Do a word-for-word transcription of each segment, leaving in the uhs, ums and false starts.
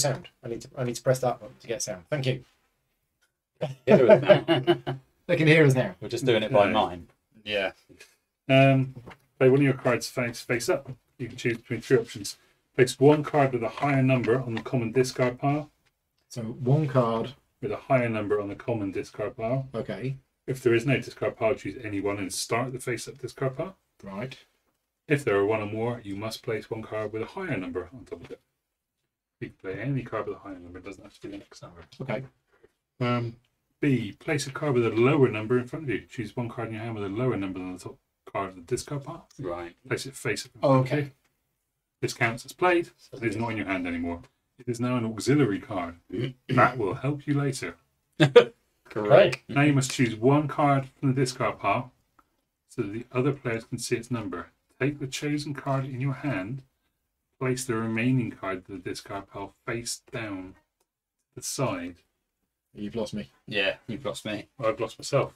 sound. I need to I need to press that button to get sound. Thank you. Hear us now. They can hear us now. We're just doing it by no. mime. Yeah. Um, play one of your cards face face up. You can choose between three options. Place one card with a higher number on the common discard pile. So one card with a higher number on the common discard pile. Okay. If there is no discard pile, choose any one and start the face-up discard pile. Right. If there are one or more, you must place one card with a higher number on top of it. You can play any card with a higher number, it doesn't have to be the next number. Okay. Um, B. Place a card with a lower number in front of you. Choose one card in your hand with a lower number than the top card of the discard pile. Right. Place it face-up. Oh, okay. okay. This counts as played, but it's not in your hand anymore. It is now an auxiliary card. That will help you later. Correct. Now you must choose one card from the discard pile so that the other players can see its number. Take the chosen card in your hand, place the remaining card to the discard pile face down to the side. You've lost me. Yeah, you've lost me. I've lost myself.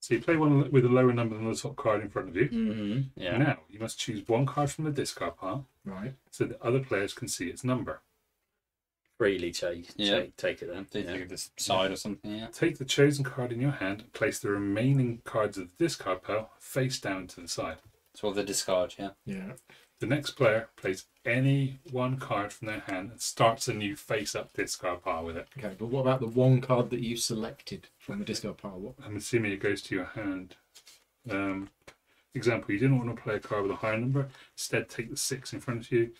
So you play one with a lower number than the top card in front of you. Mm-hmm. Yeah. Now you must choose one card from the discard pile, right? So that other players can see its number. Freely take, yeah. take, take it then. Yeah. Take this side yeah. or something. Yeah. Take the chosen card in your hand and place the remaining cards of the discard pile face down to the side. So the discard, yeah. Yeah. The next player plays any one card from their hand and starts a new face-up discard pile with it. Okay, but what about the one card that you selected from the discard pile? What? I'm assuming it goes to your hand. Um, example, you didn't want to play a card with a higher number. Instead, take the six in front of you.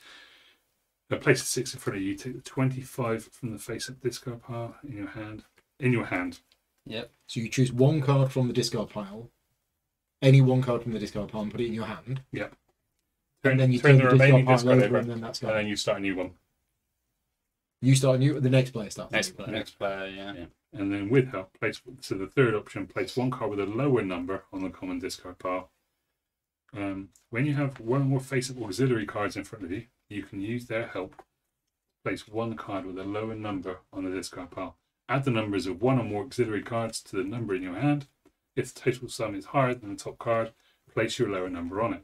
Uh, place the six in front of you. Take the twenty-five from the face-up discard pile in your hand. In your hand. Yep. So you choose one card from the discard pile. Any one card from the discard pile and put it in your hand. Yep. Turn, and then you turn the, the remaining discard over, and then that's gone. And then you start a new one. You start a new. The next player starts. Next player. Next player. Yeah. yeah. And then with help, place. So the third option, place one card with a lower number on the common discard pile. Um, when you have one or more face-up auxiliary cards in front of you, you can use their help. Place one card with a lower number on the discard pile. Add the numbers of one or more auxiliary cards to the number in your hand. If the total sum is higher than the top card, place your lower number on it.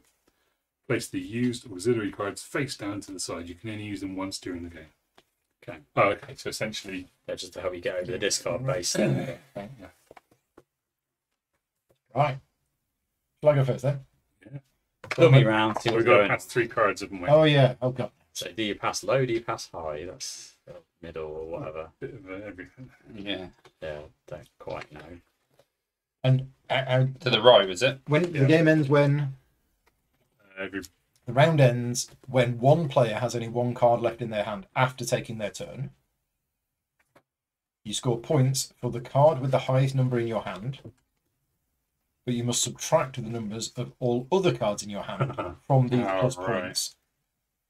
Place the used auxiliary cards face down to the side. You can only use them once during the game. Okay. Oh, okay. So essentially, yeah, just to help you get over the discard base. Then. Yeah. Right. Shall I go first then? Yeah. Put me round. We've got going. to pass three cards, haven't we? Oh yeah. Oh god. So do you pass low? Do you pass high? That's middle or whatever. Bit of uh, everything. Yeah. Yeah. Don't quite know. And uh, uh, to the right, is it? When yeah. the game ends when. Every... The round ends when one player has only one card left in their hand after taking their turn. You score points for the card with the highest number in your hand, but you must subtract the numbers of all other cards in your hand from these oh, plus right. points.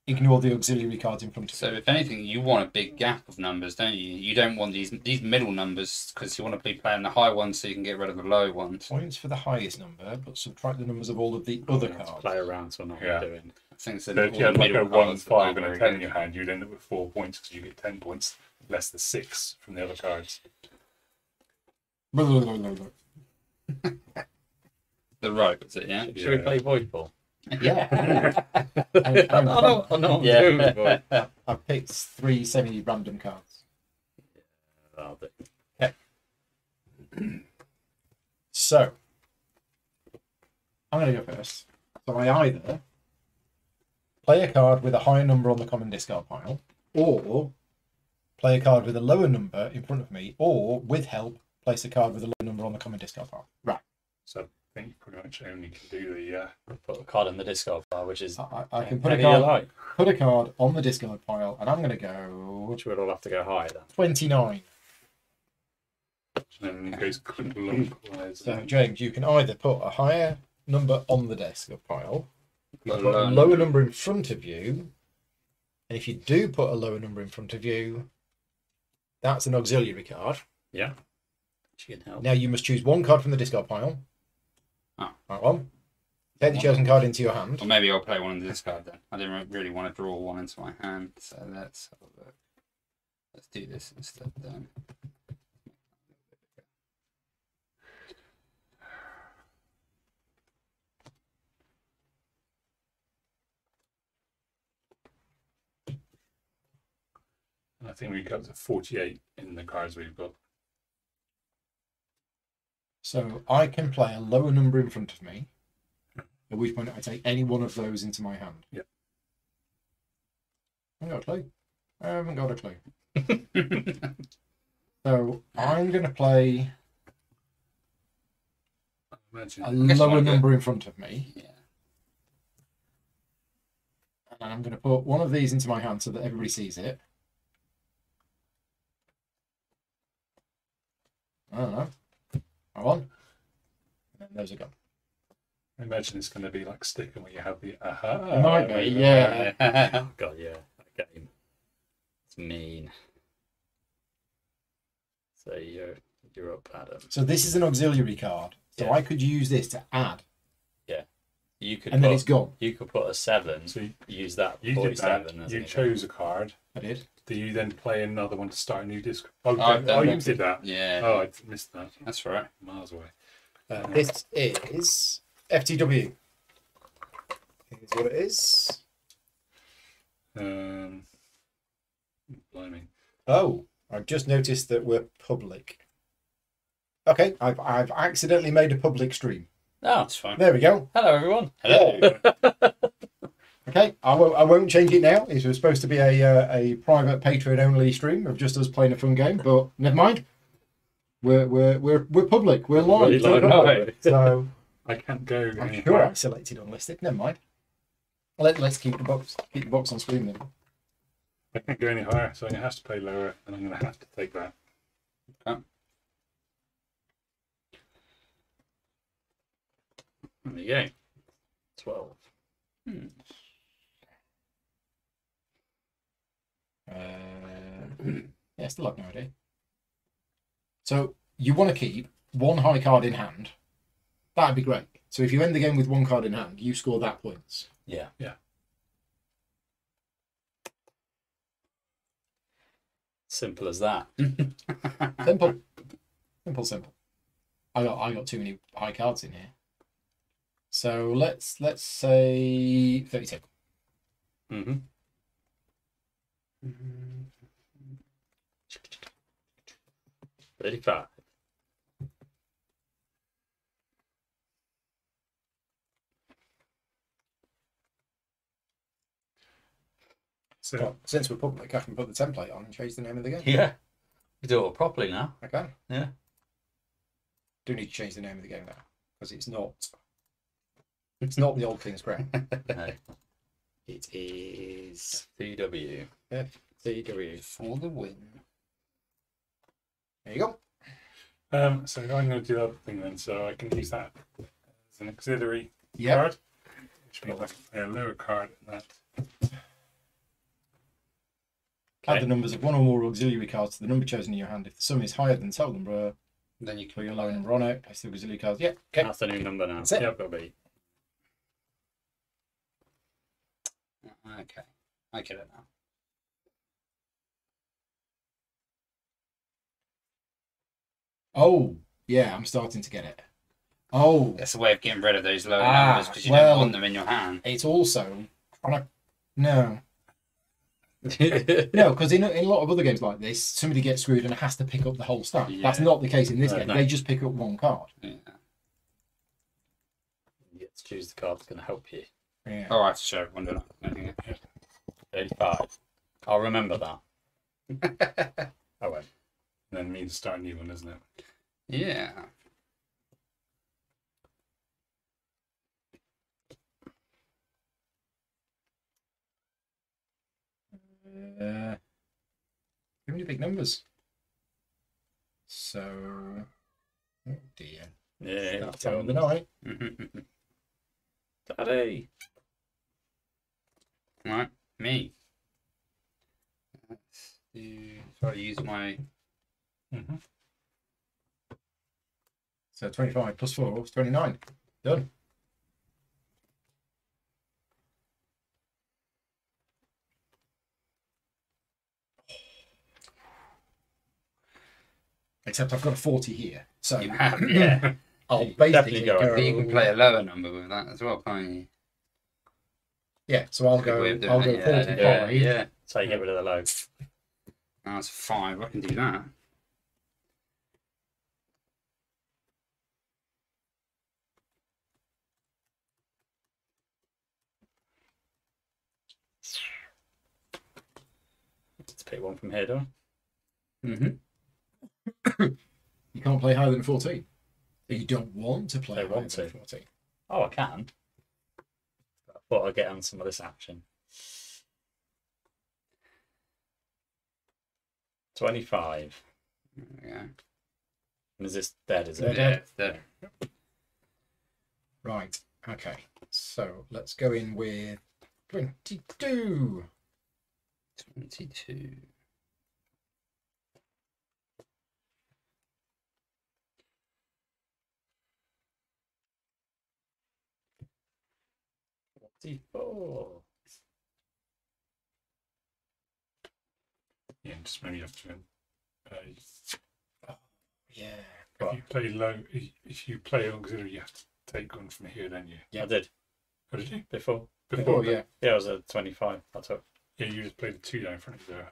Ignore the auxiliary cards in front of you. So if anything, you want a big gap of numbers, don't you? You don't want these these middle numbers because you want to be playing the high ones so you can get rid of the low ones. Points for the highest number, but subtract the numbers of all of the other yeah, cards. Play around, so not yeah. doing. I think so. If you had like a one, five, and a ten in your hand, you'd end up with four points because you get ten points less the six from the other cards. The rope, is it? Yeah. Should yeah. we play void ball? Yeah. I, I'm, I don't, I don't yeah. do, but I, I picked three semi-random cards. Yeah, that'll do. So I'm going to go first. So I either play a card with a higher number on the common discard pile, or play a card with a lower number in front of me, or with help, place a card with a lower number on the common discard pile. Right. So. I think you pretty much only can do the uh, put a card in the discard pile, which is I, I can put a card like. put a card on the discard pile, and I'm going to go. Which we'll all have to go higher then. Twenty-nine. And then it goes clockwise. So James, you can either put a higher number on the discard pile, you can put a lower number in front of you, and if you do put a lower number in front of you, that's an auxiliary card. Yeah. She can help. Now you must choose one card from the discard pile. Oh. Right one. Take the chosen card into your hand. Or maybe I'll play one in the discard then. I didn't really want to draw one into my hand, so let's have a look. Let's do this instead then. I think we got to forty-eight in the cards we've got. So I can play a lower number in front of me, at which point I take any one of those into my hand. Yeah. I haven't got a clue. I haven't got a clue. So I'm going to play Imagine. a lower number in front of me. Yeah. And I'm going to put one of these into my hand so that everybody sees it. I don't know. I won. And there's a gun. I imagine it's going to be like sticking where you have the aha. It might be, yeah. Oh, God, yeah. That game. It's mean. So you're, you're up, Adam. So this is an auxiliary card. So yeah. I could use this to add. Yeah. You could and put, then it's gone. You could put a seven, so you, use that you did that. Seven, you chose it? a card. I did. Do you then play another one to start a new disc? Oh, oh, oh you did that. Yeah. Oh, I missed that. That's right. Miles away. Um, this is F T W. Here's what it is. Um, blimey. Oh, I've just noticed that we're public. Okay, I've, I've accidentally made a public stream. Oh, that's fine. There we go. Hello, everyone. Hello. Okay, I won't, I won't change it now. It was supposed to be a uh, a private Patreon-only stream of just us playing a fun game, but never mind. We're we're we're we're public. We're live. We're live. So I can't go. I'm anywhere. sure I selected unlisted. Never mind. Let Let's keep the box keep the box on screen then. I can't go any higher, so it has to play lower, and I'm going to have to take that. Okay. There you go. Twelve. Hmm. Uh, yeah, still have no idea. So you want to keep one high card in hand. That'd be great. So if you end the game with one card in hand, you score that points. Yeah. Yeah. Simple as that. Simple. Simple, simple. I got I got too many high cards in here. So let's let's say thirty-two. Mhm. Mm Thirty-five. So well, since we're public, I can put the template on and change the name of the game. Yeah, we do it all properly now. Okay. Yeah. Do need to change the name of the game now because it's not. It's not the old King's Crown. No. It is F T W. F T W for the win. There you go. Um, so I'm going to do the other thing then, so I can use that as an auxiliary yep. card. Which means I can play a lower card than that. Add okay. the numbers of one or more auxiliary cards to the number chosen in your hand. If the sum is higher than the total number, then you can put your lower number on it. Place the auxiliary cards. Yeah, okay. That's the new number now. That's it. Yep, that'll be. Okay, I get it now. Oh, yeah, I'm starting to get it. Oh. That's a way of getting rid of those lower ah, numbers because you well, don't want them in your hand. It's also... No. No, because in, in a lot of other games like this, somebody gets screwed and has to pick up the whole stack. Yeah. That's not the case in this no, game. No. They just pick up one card. Yeah. You get to choose the card that's going to help you. Yeah. Oh, I have to show everyone, don't I? thirty-five. I'll remember that. I won't. Then means to start a new one, isn't it? Yeah. Uh, too many big numbers. So, oh dear. Yeah. It's time of the night. Daddy. Right, me. Let's do. Try to use my. Mm-hmm. So twenty-five plus four is twenty-nine. Done. Except I've got a forty here, so you have, yeah. I'll you basically go. go you can play a lower number with that as well, can't you? Yeah. So I'll go. I'll go forty-five. Yeah. So you get rid of the low. That's five. I can do that. Let's pick one from here, don't I? Mm-hmm. You can't play higher than fourteen. You don't want to play I higher want than to. fourteen. Oh, I can. I thought I'd get on some of this action. twenty-five. Yeah. And is this dead, is it? Dead, dead. Right, okay. So let's go in with twenty-two. twenty-two. forty-four. Yeah, just maybe have to. Uh, oh, yeah. If what? You play low, if you play auxiliary, you have to take one from here, don't you? Yeah, I did. What did you before? Before, oh, yeah. Yeah, I was at twenty-five. I took. Yeah, you just played two down front of there.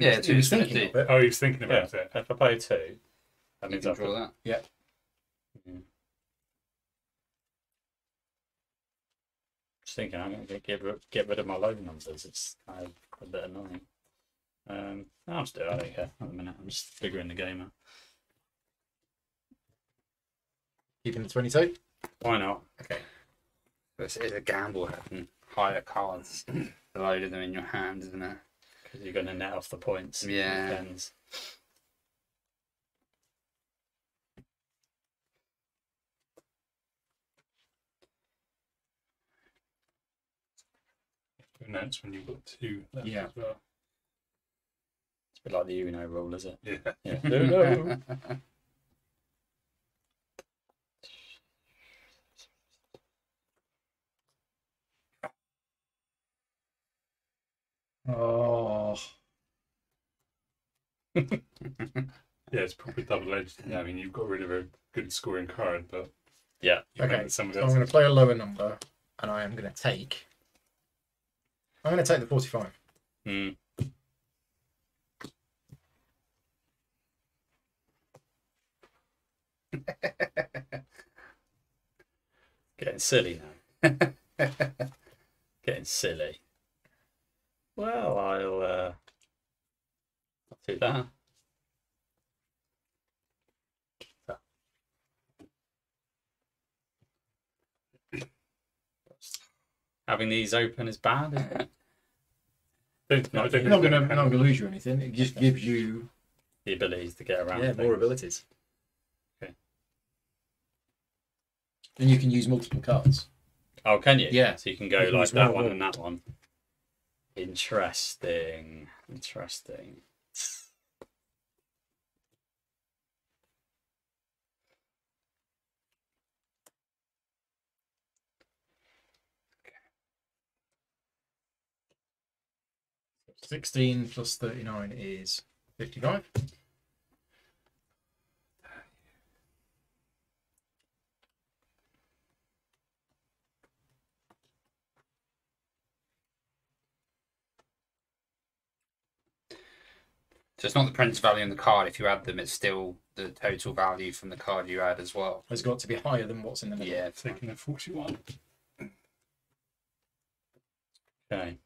Yeah, two was thinking. thinking of it. Oh, he was thinking about yeah. it. If I play two, that means I draw that. Yeah. yeah. Just thinking, I'm going to get get rid of my low numbers. It's kind of a bit annoying. Um, I'll just do it, I don't care at the minute, I'm just figuring the game out. Keeping the twenty-two? Why not? Okay. This is a gamble having higher cards the loader them in your hand, isn't it? Because you're going to net off the points. Yeah. Depends. And that's when you've got two left yeah. as well. It's like the Uno rule, is it? Yeah. yeah. No, no. Oh. yeah, it's probably double-edged. I mean, you've got rid of a good scoring card, but yeah. Okay. So I'm going to play a lower number, and I am going to take. I'm going to take the forty-five. Hmm. Getting silly now. Getting silly. Well, I'll uh, do that. Having these open is bad, isn't it? Don't, no, don't you're not going to lose you anything. It just gives you the abilities to get around. Yeah, more abilities. And you can use multiple cards. Oh, can you? Yeah. So you can go you can like that one, one and that one. Interesting. Interesting. sixteen plus thirty-nine is fifty-five. So it's not the print value on the card. If you add them, it's still the total value from the card you add as well. It's got to be higher than what's in the middle. Yeah, taking a forty-one. Okay.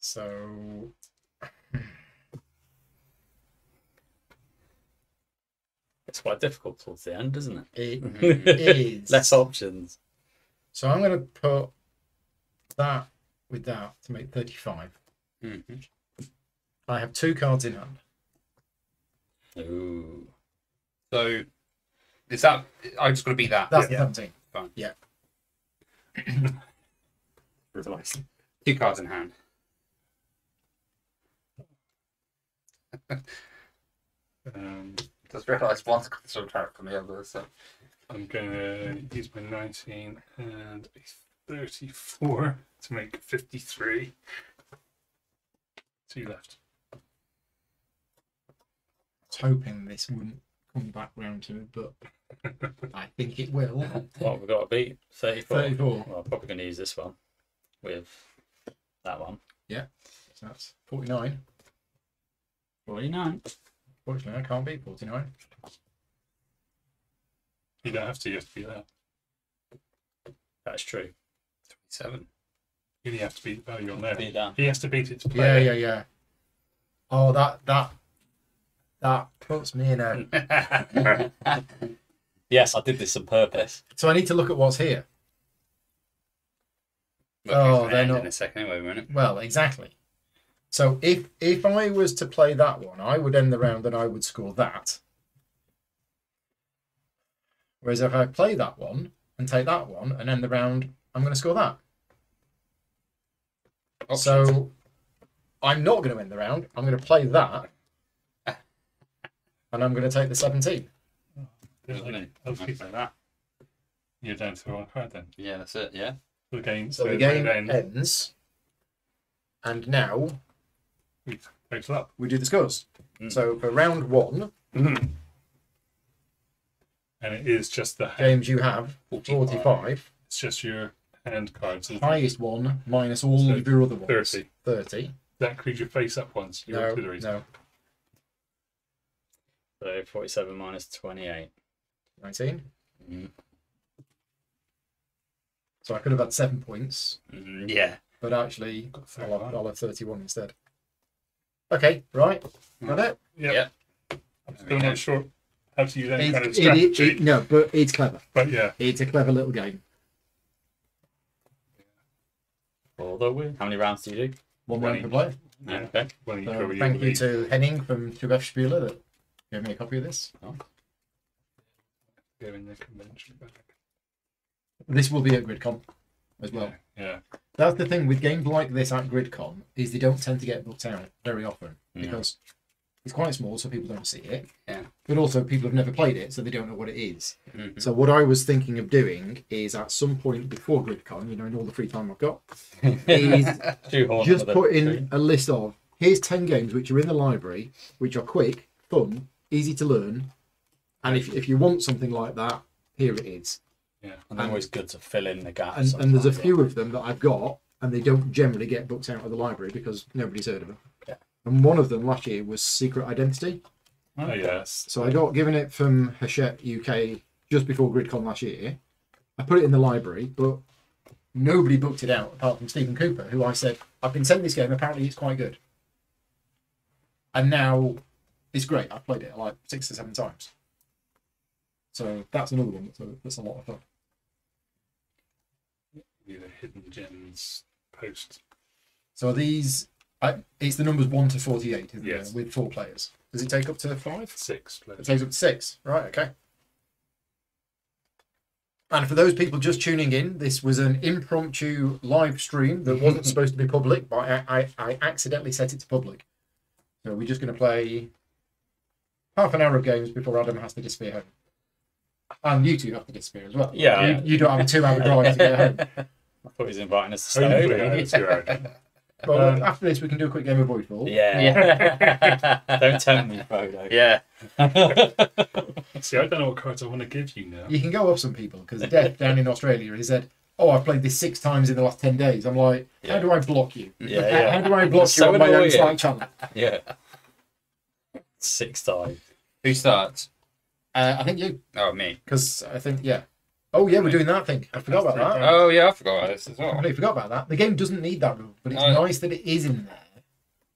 So. It's quite difficult towards the end, isn't it? It is. Less options. So I'm going to put that with that to make thirty-five. Mm-hmm. I have two cards in hand. Ooh. So is that, I just got to be that. That's yeah. seventeen. Fine. Yeah. Two cards in hand. um, just realised one's got some track on the other, so. I'm going to use my nineteen and a thirty-four to make fifty-three. Two left. I was hoping this wouldn't come back round to it, but I think it will. Well, we've got a beat. thirty-four. thirty-four. Well, I'm probably going to use this one with that one. Yeah, so that's forty-nine. forty-nine. Unfortunately, I can't beat forty-nine. You don't have to, you have to be there. That's true. twenty-seven. You only have to beat the value on there. That. He has to beat it to play. Yeah, yeah, yeah. Oh, that, that, that puts me in a... Yes, I did this on purpose. So I need to look at what's here. We'll oh, they're not... In a second anyway, won't it? Well, exactly. So if, if I was to play that one, I would end the round and I would score that. Whereas if I play that one and take that one and end the round, I'm going to score that. Options. So I'm not going to end the round. I'm going to play that. And I'm going to take the seventeen. Oh, really? Hopefully play that. You're down to the wrong card then. Yeah, that's it, yeah. The game, so, so the game ends. ends. And now we total up. We do the scores. Mm. So for round one. Mm. And it is just the games you have, forty-five. forty-five. It's just your hand cards. Highest one minus all so of your other ones. thirty. thirty. That includes your face up ones. Your no, no. So forty-seven minus twenty-eight. nineteen. Mm. So I could have had seven points. Mm, yeah. But actually, I'll have, I'll have thirty-one instead. Okay, right. Got it? Yep. Yep. I'm still not sure how to use any kind of strategy. It, it, no, but it's clever. But yeah. It's a clever little game. Although, how many rounds do you do? One round per play. Yeah. Okay. Well, you so thank you to Henning from two F Spiele that gave me a copy of this. Oh. Go in the convention back. This will be at GridCon as well. Yeah, yeah. That's the thing with games like this at GridCon is they don't tend to get booked out very often because yeah. It's quite small, so people don't see it. Yeah. But also people have never played it, so they don't know what it is. Mm-hmm. So what I was thinking of doing is at some point before GridCon, you know, in all the free time I've got, is just put in thing. a list of here's ten games which are in the library, which are quick, fun, easy to learn, and if if you want something like that, here it is. Yeah, and they're always good to fill in the gaps. And, and there's a few of them that I've got, and they don't generally get booked out of the library because nobody's heard of them. Yeah. And one of them last year was Secret Identity. Oh, yes. So I got given it from Hachette U K just before GridCon last year. I put it in the library, but nobody booked it out apart from Stephen Cooper, who I said, I've been sent this game, apparently it's quite good. And now it's great. I've played it like six or seven times. So that's another one that's a, that's a lot of fun. Yeah, the hidden gems post. So are these, I, it's the numbers one to forty-eight, isn't yes. it? With four players. Does it take up to five? Six players. It takes up to six. Right. Okay. And for those people just tuning in, this was an impromptu live stream that wasn't supposed to be public, but I, I, I accidentally set it to public. So we're just going to play half an hour of games before Adam has to disappear home. And you two have to disappear as well. Yeah. You, you don't have a two-hour drive to get home. I thought he was inviting us to stay. Well, um, after this, we can do a quick game of volleyball. Yeah. yeah. Don't tell me, Frodo. Yeah. See, I don't know what cards I want to give you now. You can go off some people, because Death down in Australia, he said, oh, I've played this six times in the last ten days. I'm like, how yeah. do I block you? Yeah, how, yeah. how do I block it's you so on annoying. My own Slack channel? Yeah. Six times. Who starts? Uh, I think you. Oh, me. Because I think, yeah. Oh, yeah, we're doing that thing. I forgot about that. Oh, yeah, I forgot about this as well. I completely forgot about that. The game doesn't need that rule, but it's no. nice that it is in there.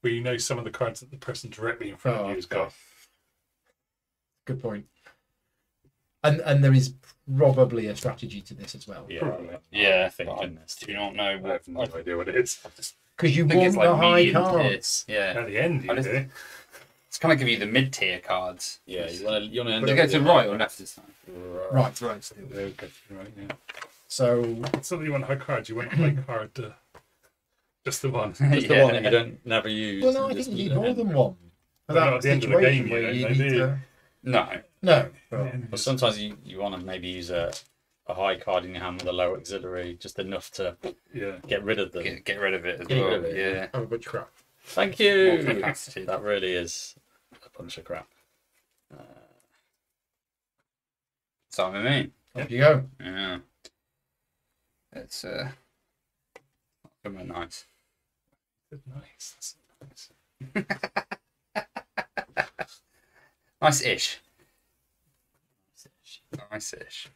Well, you know some of the cards that the person directly in front oh, of you has okay. got. Good point. And and there is probably a strategy to this as well. Yeah, probably. yeah I think. I do not know. What, I have no idea what it is. Because you want like the high cards. Yeah. At the end, you do. It's kind of give you the mid-tier cards. Yeah, you want to you want to go to right or left this time. Right, right, right. Okay, right. Yeah. So something you want high cards. You want to play card uh, just the one. Just yeah, the one. You don't never use. Well, no, I think you need more than one. But well, at the end of the game, you, you need to... No, no. Well, but sometimes you you want to maybe use a a high card in your hand with a low auxiliary, just enough to yeah get rid of them. Get, get rid of it as get well. Rid of it, yeah. Oh, good crap. Thank you. That really is. Bunch of crap. Uh, That's all I mean. Up you go. Yeah. It's uh come on, nice. Nice. Nice ish. Nice ish.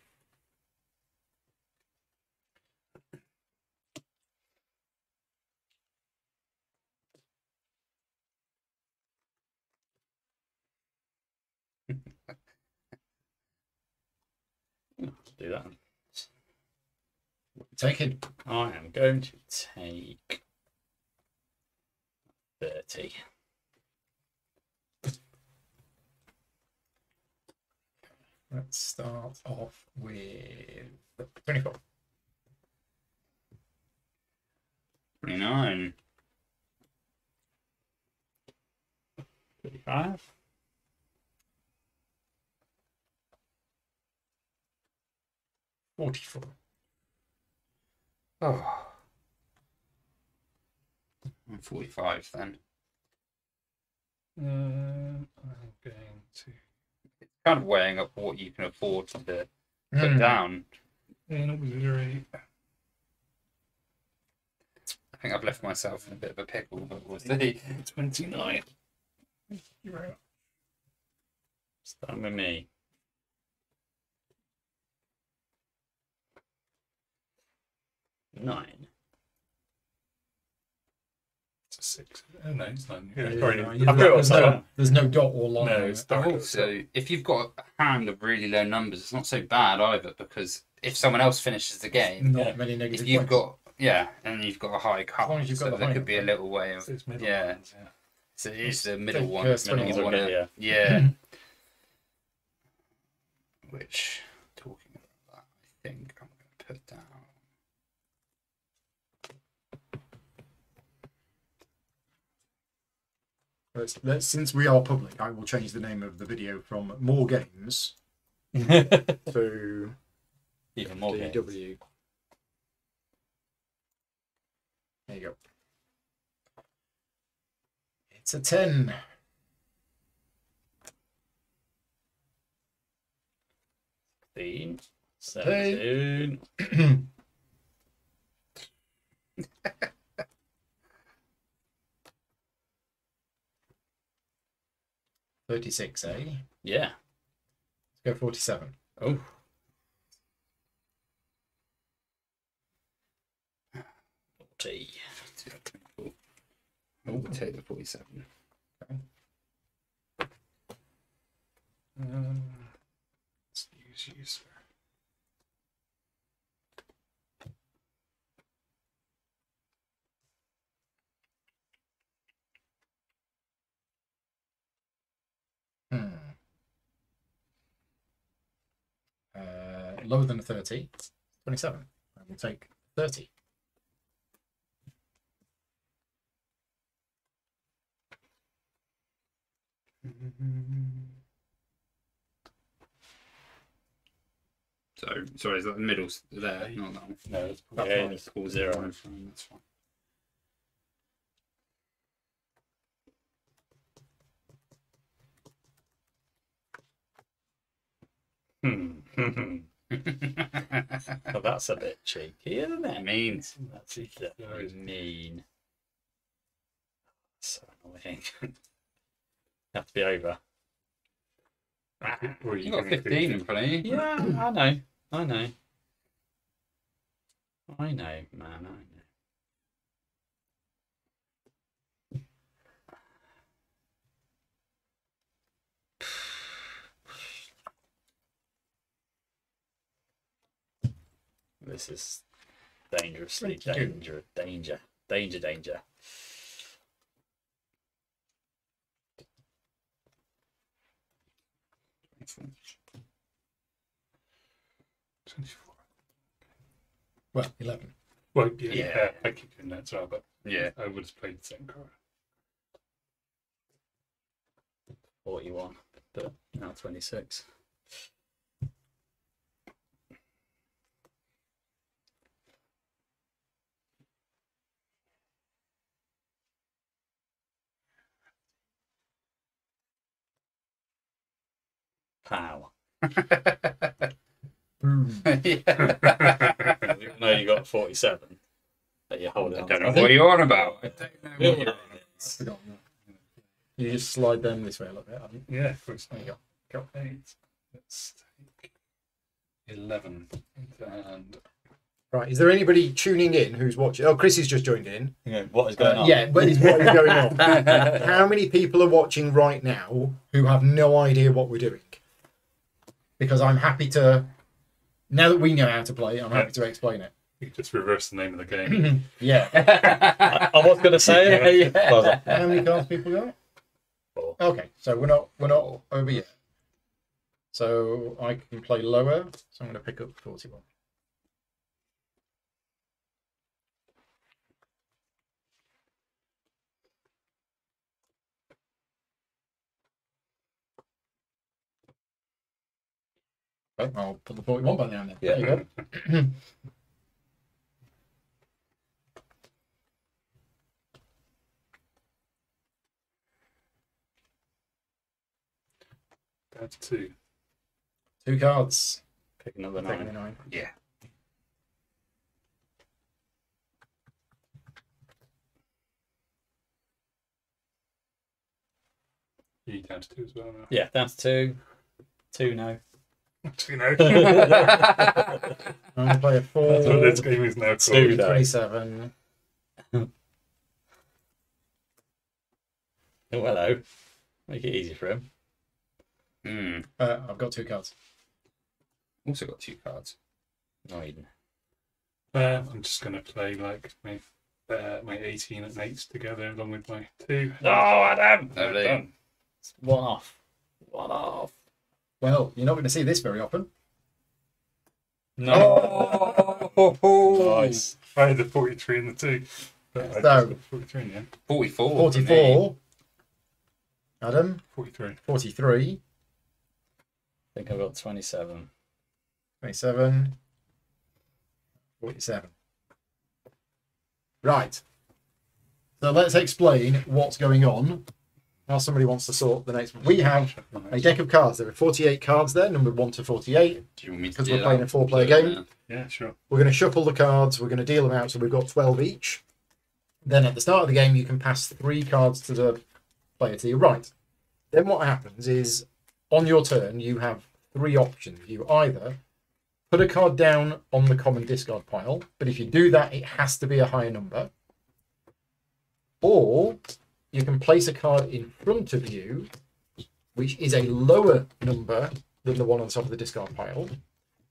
Do that. Taking. I am going to take thirty. Let's start off with twenty-four. twenty-nine. thirty-five. forty-four. Oh. I'm forty-five then. Uh, I'm going to... It's kind of weighing up what you can afford to put mm. down. And auxiliary. I think I've left myself in a bit of a pickle, but we'll see. twenty-nine. You're out. Starting with me. Nine. It's a six. Oh, no, it's nine. Yeah, yeah, sorry, nine. There's, there's, no, there's no dot or line. No, it's dark. Also, if you've got a hand of really low numbers, it's not so bad either, because if someone else finishes the game, not yeah, many negative if you've points. Got yeah, and you've got a high cut, so the there could be a little way of it's middle yeah. Ones, yeah. So it is the middle one. Middle one okay, yeah. yeah. Which talking about that, I think I'm gonna put down. Let's, let's, since we are public, I will change the name of the video from More Games to even more F T W. There you go. It's a ten. fifteen. seventeen. thirty-six, eh? Yeah. Let's go forty-seven. Oh. forty. Oh, we'll take the forty-seven. Okay. Um, let's use user. Uh, lower than a thirty, twenty-seven. And we'll take thirty. So, sorry, is that the middle there? Not that one. No, it's probably yeah, it's called zero. Fine. That's fine. Well, that's a bit cheeky, isn't it? Mean. That's exactly mean. That's so annoying. Have to be over. You, you got fifteen in front of you. Yeah, I know. I know. I know, man. I know. This is dangerously danger, danger, danger, danger. twenty-four. Well, eleven. Well, yeah, yeah. yeah I keep doing that as well, but yeah, I would have played the same card. forty-one, but now twenty-six. Pow. No, you got forty-seven that you hold. I don't know what you're on about. I don't know what you're on about. You just slide them this way a little bit, haven't you? Yeah, for example. Got eight. Let's take eleven. And right, is there anybody tuning in who's watching? Oh, Chris has just joined in. Yeah, what is going uh, on? Yeah, what is, what is going on? How many people are watching right now who have no idea what we're doing? Because I'm happy to, now that we know how to play, I'm happy to explain it. You just reverse the name of the game. Yeah. I, I was going to say it. Yeah. Yeah. How many cards people got? Four. Okay, so we're not we're not over yet. So I can play lower. So I'm going to pick up forty-one. Okay, I'll put the forty-one back down there. Yeah. There you go. That's two. Two cards. Pick another nine. Pick nine. Yeah. You down to two as well now? Yeah, down to two. Two now. Two now. I'm going to play a four. That's what this game is now called. twenty-seven. Oh, hello. Make it easy for him. Mm. Uh, I've got two cards. Also got two cards. Nine. Uh, I'm just going to play like my uh, my eighteen and eights together along with my two. No, I don't. No, I don't. One off. One off. Well, you're not going to see this very often. No. Oh, nice. I had the forty-three and the two. But so, I just got forty-three in the end. forty-four. forty-four. Adam. forty-three. forty-three. I think I've got twenty-seven. twenty-seven. forty-seven. Right. So let's explain what's going on. Now somebody wants to sort the next one. We have a deck of cards. There are forty-eight cards there, numbered one to forty-eight. Do you want me to Because we're playing out? a four-player game. Yeah. yeah, sure. We're going to shuffle the cards. We're going to deal them out. So we've got twelve each. Then at the start of the game, you can pass three cards to the player to your right. Then what happens is, on your turn, you have three options. You either put a card down on the common discard pile, but if you do that, it has to be a higher number. Or you can place a card in front of you, which is a lower number than the one on top of the discard pile.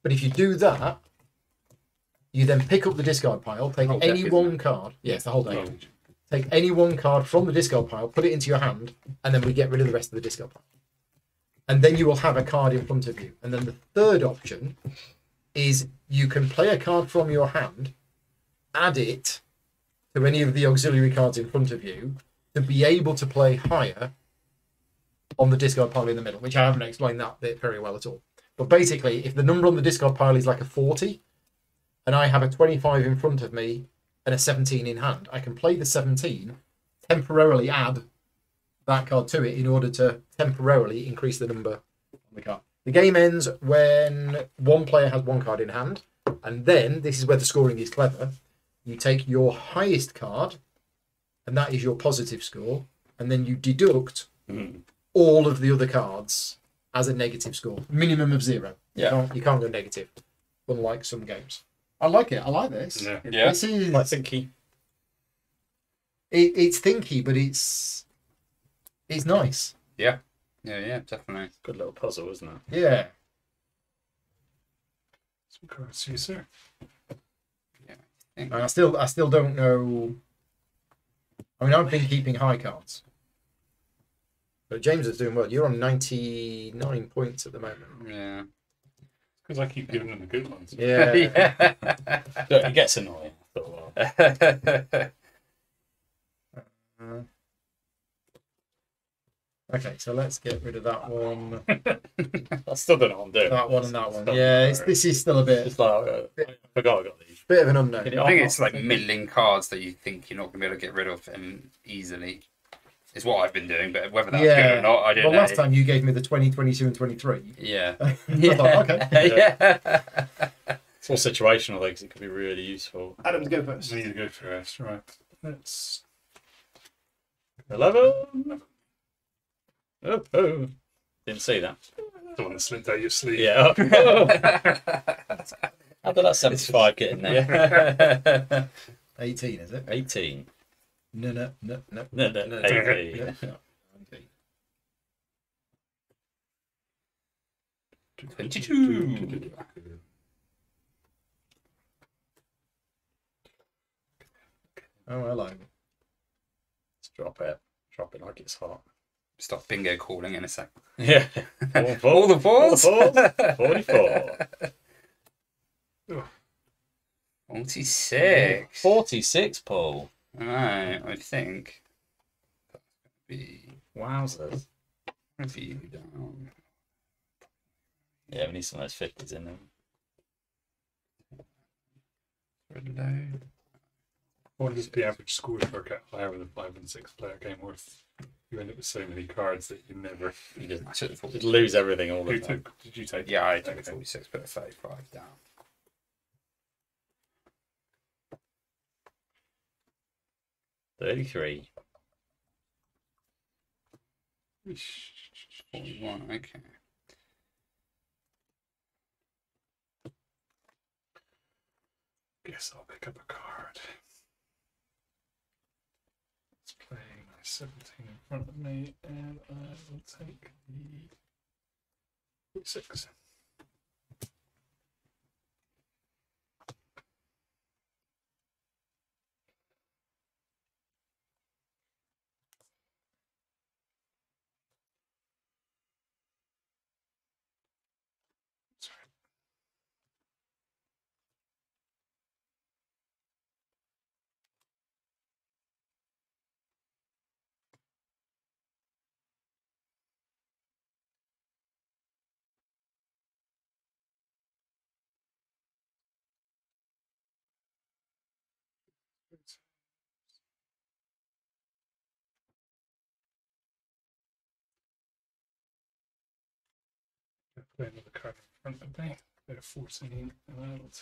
But if you do that, you then pick up the discard pile, take any one card. Yes, the whole deck. Take any one card from the discard pile, put it into your hand, and then we get rid of the rest of the discard pile. And then you will have a card in front of you. And then the third option is you can play a card from your hand, add it to any of the auxiliary cards in front of you to be able to play higher on the discard pile in the middle, which I haven't explained that bit very well at all. But basically, if the number on the discard pile is like a forty, and I have a twenty-five in front of me and a seventeen in hand, I can play the seventeen, temporarily add that card to it in order to temporarily increase the number on the card. The game ends when one player has one card in hand, and then this is where the scoring is clever. You take your highest card, and that is your positive score, and then you deduct mm. all of the other cards as a negative score, minimum of zero. Yeah, you can't, you can't go negative, unlike some games. I like it. I like this. Yeah, yeah. This is like thinky. It, it's thinky, but it's. It's nice. Yeah. Yeah, yeah, definitely. Good little puzzle, isn't it? Yeah. Some cards to you, sir. Yeah. And I still I still don't know. I mean, I've been keeping high cards. But James is doing well. You're on ninety-nine points at the moment. Yeah. Because I keep giving them the good ones. Yeah. Yeah. Look, it gets annoying after a while. Okay, so let's get rid of that one. I still don't know what I'm doing. That one and that one. Yeah, it's, this is still a bit. It's like, uh, bit I forgot I got these. Bit of an unknown. I think it's like middling cards that you think you're not going to be able to get rid of um, easily. It's what I've been doing, but whether that's yeah. good or not, I don't well, know. Well, last time you gave me the twenty, twenty-two and twenty-three. Yeah. I yeah. thought, okay. Yeah. yeah. It's all situational, because it could be really useful. Adam's go first. He's go first, right. Let's... eleven. Oh, oh. Didn't see that. The one that slipped out your sleeve. Yeah. Oh. How did that seventy-five get in there? eighteen, is it? eighteen. No, no, no, no, no, no, no, eighteen. No. twenty-two. Oh, hello. Let's drop it. Drop it like it's hot. Stop bingo calling in a sec. Yeah. All, four, all the balls. forty-four. forty-six. forty-six, Paul. Alright, I think. Be... Wowzers. Review down. Yeah, we need some of those fifties in them. Reload. What is the average score for a cat player with a five and six player game worth? You end up with so many cards that you never you just, just lose everything all the time. Took, did you take? Yeah, I took forty-six, put a thirty-five down. thirty-three. forty-one, okay. Guess I'll pick up a card. It's playing my seventeen in front of me, and I will take the six. Play another card in front of me. They're fourteen, and I will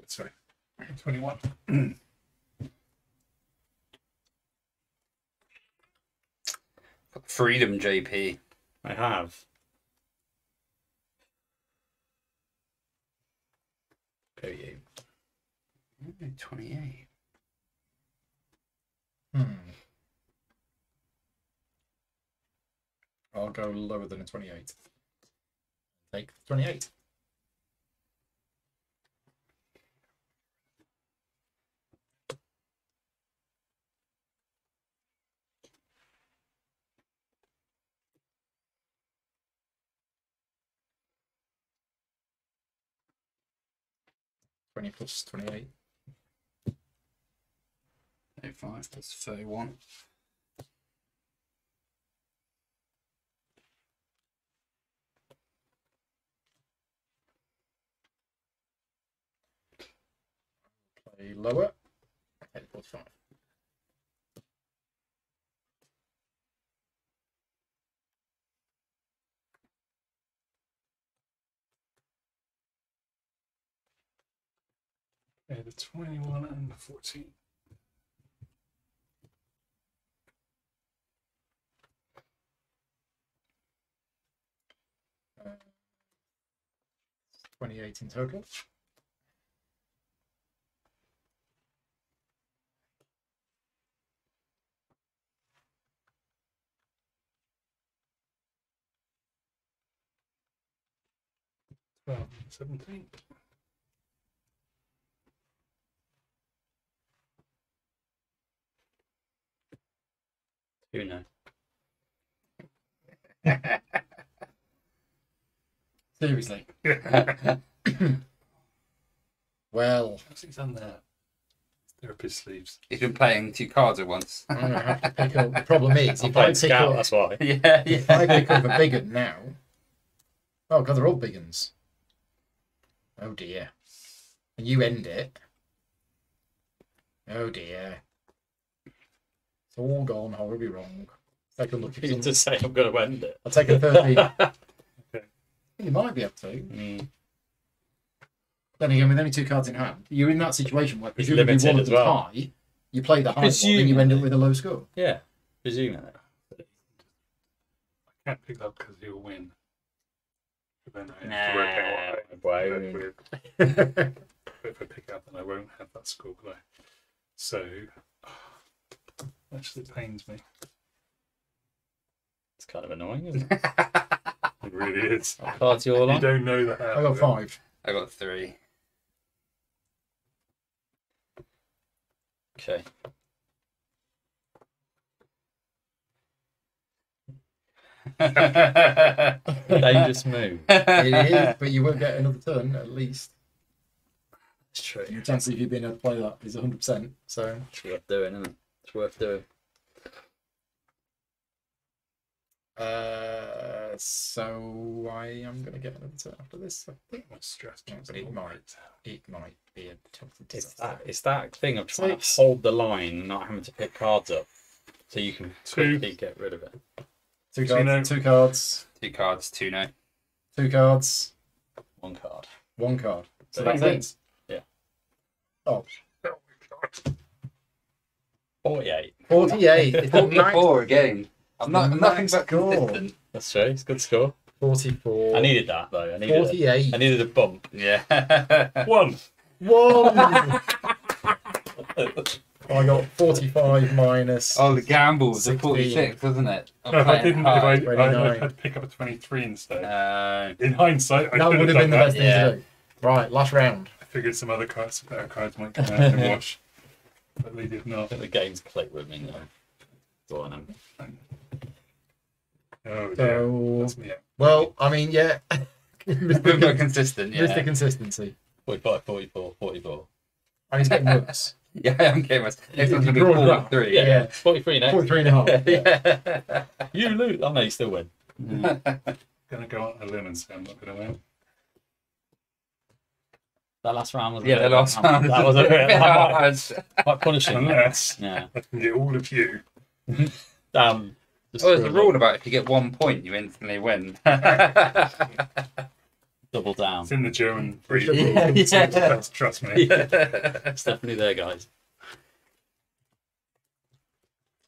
take. Sorry, twenty-one. Freedom, J P. I have. Go you. Twenty-eight. Hmm. I'll go lower than a twenty-eight. Take twenty-eight. twenty plus twenty-eight. thirty-five plus thirty-one. A lower, eight point five. Okay, the twenty-one and the fourteen. Uh, twenty-eight in total. Well, seventeen. Who knows? Seriously. Well, what's he done there? Therapist sleeves. He's been playing two cards at once. I don't have to pick up. The problem is, if I pick up, that's why. Yeah, yeah. If I pick up a big one now. Oh god, they're all big ones. Oh dear. And you end it. Oh dear. all gone horribly wrong. Take a look at it. To say I'm going to end it. I'll take a thirteen. Okay. You might be up to. Mm. Then again, with only two cards in hand, you're in that situation where presumably one of the well. tie, you play the high one and you end up with a low score. Yeah, presumably. I can't pick that because you'll win. Then I have nah. to work out what I win. If I pick up, then I won't have that score play. So, oh, actually pains me. It's kind of annoying, isn't it? It really is. Cards you all on? You don't know that. I got five. I got three. Okay. Dangerous move. It is, but you won't get another turn at least. It's true. The chance of you being able to play that is one hundred percent. So it's worth doing, isn't it? It's worth doing. Uh, so I am going to get another turn after this. I think my stress chance. It might. It might be a tempted disaster. It's that, it's that thing of trying Six. to hold the line and not having to pick cards up, so you can two. quickly get rid of it. Two cards, no. two cards. Two cards, two no. Two cards. One card. One card. So, so that's it. Yeah. Oh. forty-eight. forty-eight. It's forty-four again. I'm not, I'm nothing but consistent. That's true. It's a good score. forty-four. I needed that, though. I needed forty-eight. A, I needed a bump. Yeah. One. One. I got forty-five minus. Oh, the gamble was a forty-six, wasn't it? No, I didn't. Hard, if I, I, I had to pick up a twenty-three instead. Uh, In hindsight, I that would have been the best that. thing yeah. to do. Right, last round. I figured some other cards, some better cards might come out and wash, but they did not. I think the game's clicked with me now. Go on, I'm... Oh, so, that's me. Well, I mean, yeah. We're not consistent. Yeah. Just the consistency. forty-five, forty-four, forty-four. And he's getting worse. Yeah, I'm getting worse. Next one's going to be forty-three. Yeah. yeah. forty-three now. forty-three and a half. Yeah. Yeah. You lose. Oh, no, you still win. Mm. Going to go on a limb and say I'm not going to win. That last round was yeah, the last round. That was a bit hard. Quite punishing. Unless yeah. I can get all of you. Damn. Well, there's a rule about if you get one point, you instantly win. Double down. It's in the German breed. Yeah, yeah. Trust me. Yeah. It's definitely there, guys.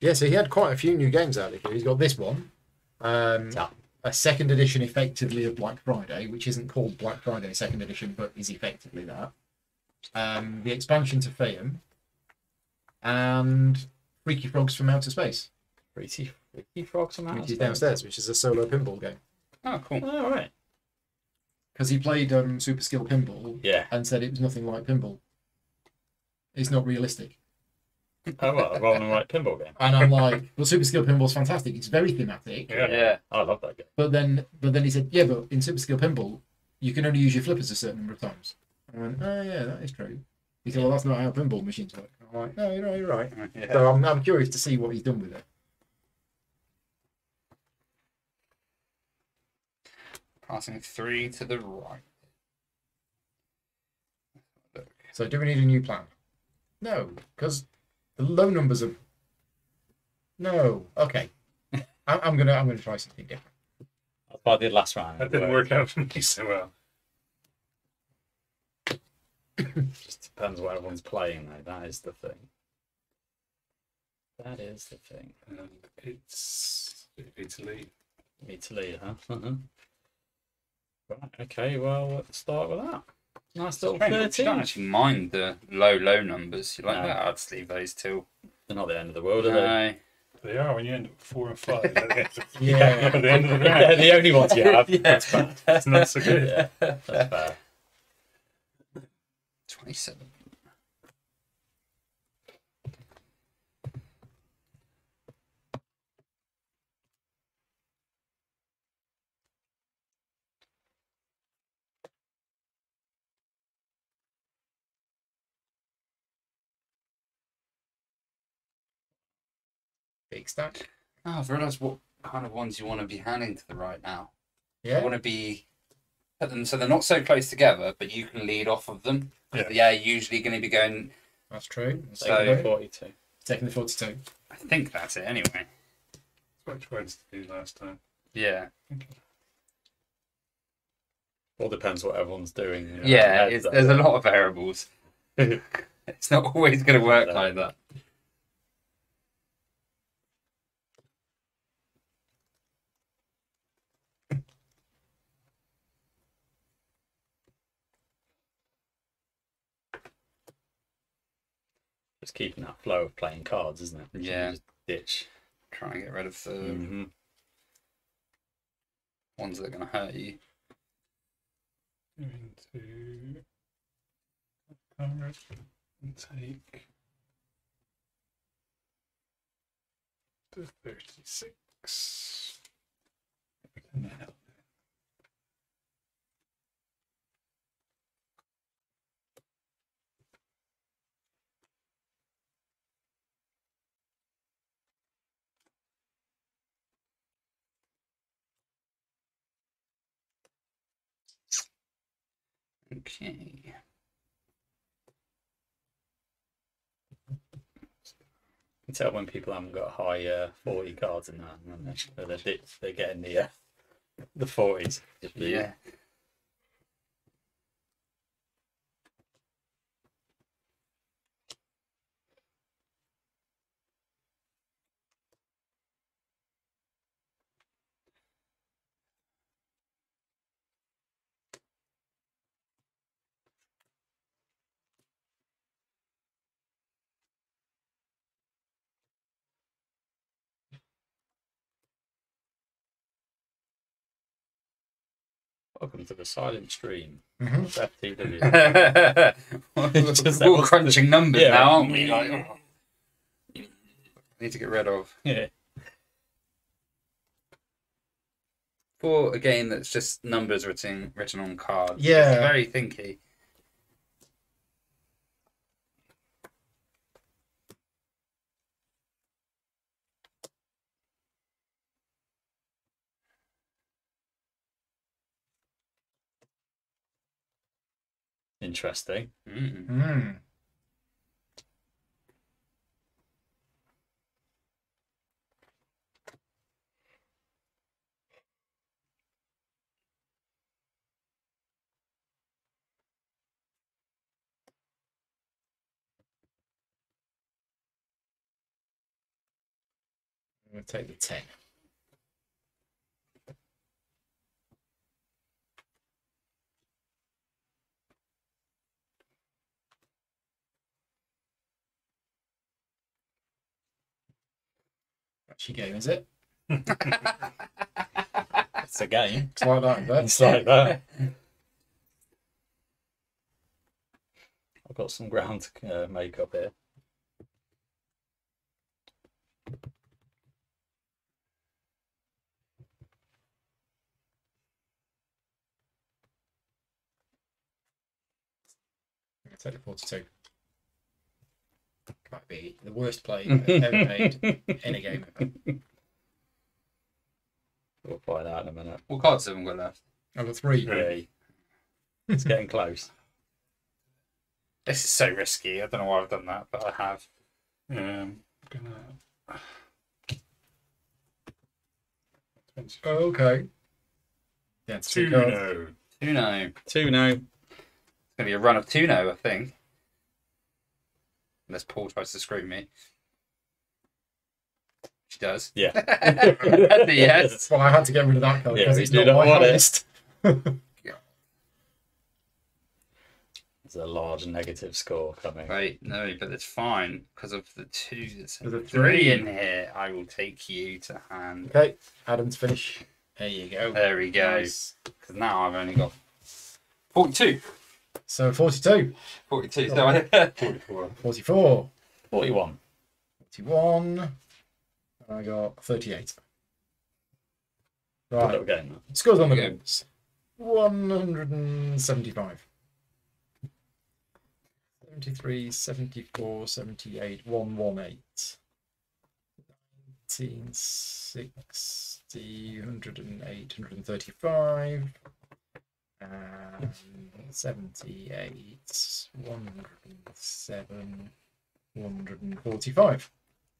Yeah, so he had quite a few new games out of here. He's got this one, um, yeah. a second edition, effectively, of Black Friday, which isn't called Black Friday Second Edition, but is effectively that. Um, the expansion to Faham, and Freaky Frogs from Outer Space. Freaky, Freaky Frogs from Outer Space. Downstairs, which is a solo pinball game. Oh, cool. All oh, right. Because he played um, Super Skill Pinball yeah. and said it was nothing like pinball. It's not realistic. Oh, well, rather than like pinball game. And I'm like, well, Super Skill Pinball's fantastic. It's very thematic. Yeah, yeah, I love that game. But then, but then he said, yeah, but in Super Skill Pinball, you can only use your flippers a certain number of times. And I went, oh, yeah, that is true. He said, well, that's not how pinball machines work. I'm like, no, you're right, you're right. Yeah. So I'm, I'm curious to see what he's done with it. Passing three to the right. So do we need a new plan? No, because the low numbers are. No, okay. I'm gonna I'm gonna try something different. That's what I did last round. That didn't work out for me so well. Just depends what everyone's playing though. That is the thing. That is the thing. And it's Italy. Italy, huh? Right, okay, well, let's start with that. Nice little thirteen. I don't actually mind the low, low numbers. You like no. that? I'd sleeve those two. They're not the end of the world, are no. they? They are when you end up with four and five. yeah, yeah. At the end of the round. They're the only ones you have. yeah. That's bad. That's not so good. Yeah. That's bad. twenty-seven. Big stack. Oh, I've realised what kind of ones you want to be handing to the right now. Yeah. You want to be put them so they're not so close together, but you can lead off of them. Yeah. They are usually going to be going. That's true. So taking the forty-two. Taking the forty-two. I think that's it anyway. Which ones did you do last time? Yeah. Okay. All depends what everyone's doing. You know, yeah, it's, there's a lot of variables. It's not always going to work no. like that. Just keeping that flow of playing cards, isn't it? Yeah. You just ditch. Try and get rid of the mm-hmm. ones that are going to hurt you. Going to card and take the thirty-six. What the hell? Okay. You can tell when people haven't got high uh, forty cards in that, and they? So they're, they're getting the uh, the forties. Yeah. Welcome to the silent stream. Mm-hmm. F T W. We're just all crunching numbers yeah. now, aren't we? Like, oh. Need to get rid of. Yeah. For a game that's just numbers written written on cards. Yeah. It's very thinky. Interesting. Mm. Mm. I'm going to take the ten. Game is it? It's a game. It's like that. It's like that. I've got some ground to uh, make up here. Take the forty-two. Might be the worst play I've ever made in a game ever. We'll find out in a minute. What cards have we got left? I've got three. Three. It's getting close. This is so risky. I don't know why I've done that, but I have. Yeah, I'm gonna. Oh, okay. Yeah, two no. Two no. Two no. It's gonna be a run of two no, I think. Unless Paul tries to screw me. She does. Yeah. Yes. Well, I had to get rid of that colour because yeah, it's not my honest. Yeah. There's a large negative score coming. Right, no, but it's fine because of the two. There's the three in here. I will take you to hand. Okay, Adam's finish. There you go. There we go. Because nice. Now I've only got forty-two. So forty-two. forty-two. So oh, forty-four. forty-four. forty-one. forty-one. And I got thirty-eight. Right. Good game. Scores on the games. one hundred seventy-five. seventy-three, seventy-four, seventy-eight, one hundred eighteen. nineteen sixty, one hundred eight, one hundred thirty-five. And seventy-eight, one hundred seven, one hundred forty-five.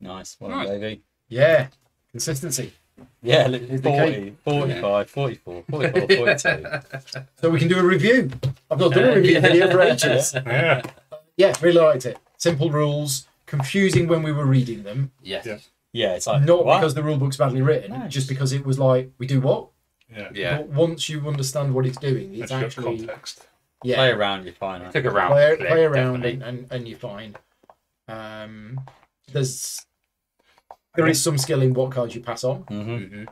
Nice. Well done, right. Davey. Yeah. Consistency. Yeah, forty, forty-five, forty-four, forty-four, forty-two. So we can do a review. I've not done a review video for ages. Yeah. Yeah, really liked it. Simple rules, confusing when we were reading them. Yes. Yeah. Yeah, it's like not what? because the rule book's badly written, nice. just because it was like, we do what? Yeah. yeah. But once you understand what it's doing, it's That's actually context. Yeah. Play around, you're fine. Right? Take a round. Play, play, play around and, and, and you're fine. Um there's There is some skill in what cards you pass on, mm-hmm. Mm-hmm.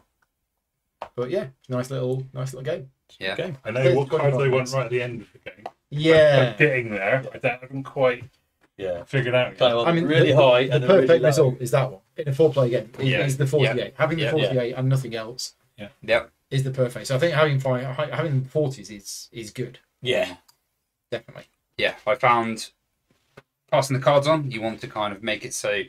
but yeah, nice little, nice little game. Yeah, game. I know what cards they went right at the end of the game. Yeah, I'm getting there. Yeah. I haven't quite, yeah, figured out. Yet. I mean, really the, high. The perfect really result is that one in a four-player game. Is, yeah. is the forty-eight yeah. having the yeah. forty-eight yeah. and nothing else? Yeah, yeah, is the perfect. So I think having five, having forties is is good. Yeah, definitely. Yeah, I found passing the cards on. You want to kind of make it so.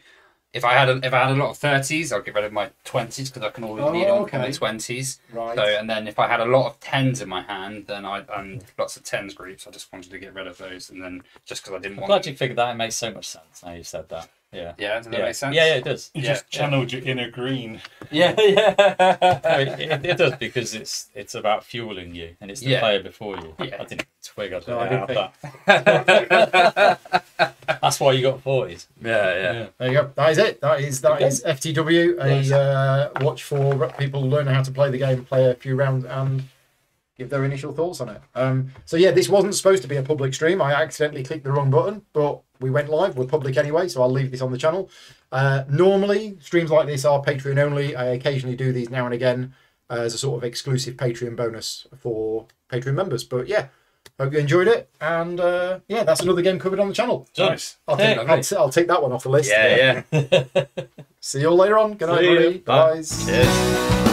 If I had a, if I had a lot of thirties, I'll get rid of my twenties because I can always oh, lead on okay. from the twenties. Right. So, and then if I had a lot of tens in my hand, then I and lots of tens groups, I just wanted to get rid of those. And then just because I didn't I'm want. I'm glad you figured that. It makes so much sense now you said that. Yeah. Yeah. Does that yeah. make sense? Yeah, yeah, it does. You yeah. just channeled yeah. your inner green. Yeah, yeah. No, it, it does because it's it's about fueling you and it's the yeah. player before you. Yeah. I didn't twig. I didn't, no, I didn't that. That's why you got forties. Yeah, yeah, yeah. There you go. That is it. That is that is F T W. A uh, watch for people learn how to play the game, play a few rounds, and give their initial thoughts on it. Um, so yeah, this wasn't supposed to be a public stream. I accidentally clicked the wrong button, but we went live. We're public anyway, so I'll leave this on the channel. Uh, normally, streams like this are Patreon only. I occasionally do these now and again uh, as a sort of exclusive Patreon bonus for Patreon members. But yeah. Hope you enjoyed it, and uh, yeah, that's another game covered on the channel. Nice. I'll, hey, take, I'll, I'll take that one off the list. Yeah, yeah. yeah. See you all later on. Good night, everybody. Bye. Guys. Cheers.